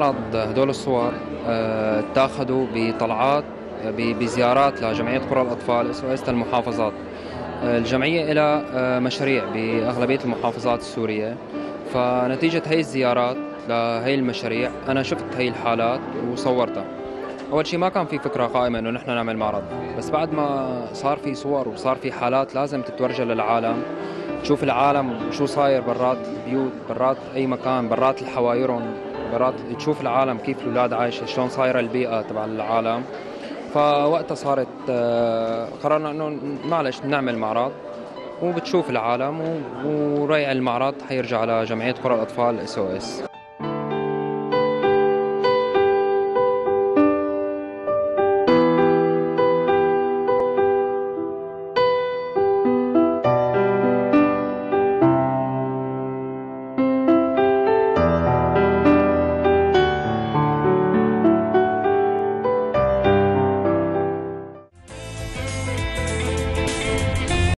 معرض هدول الصور اتاخذوا بطلعات بزيارات لجمعية قرى الأطفال SOS للمحافظات. الجمعية لها مشاريع بأغلبية المحافظات السورية، فنتيجة هي الزيارات لهي المشاريع أنا شفت هي الحالات وصورتها. أول شيء ما كان في فكرة قائمة إنه نحن نعمل معرض، بس بعد ما صار في صور وصار في حالات لازم تتورجى للعالم، تشوف العالم وشو صاير برات البيوت، برات أي مكان، برات الحوايرون، برات تشوف العالم كيف الأولاد عايشة، شلون صايرة البيئة تبع العالم. فوقتها صارت قررنا انه معلش نعمل معرض وبتشوف العالم، وريع المعرض حيرجع لجمعية قرى الأطفال SOS.